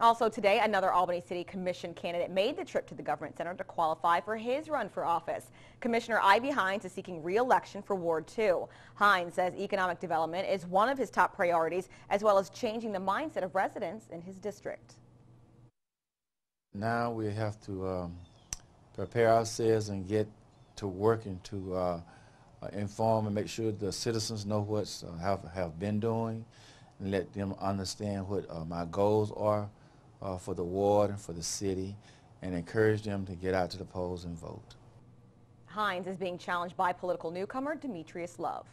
Also today, another Albany City Commission candidate made the trip to the Government Center to qualify for his run for office. Commissioner Ivy Hines is seeking re-election for Ward 2. Hines says economic development is one of his top priorities, as well as changing the mindset of residents in his district. Now we have to prepare ourselves and get to working to inform and make sure the citizens know what have been doing, and let them understand what my goals are for the ward and for the city, and encourage them to get out to the polls and vote. Hines is being challenged by political newcomer Demetrius Love.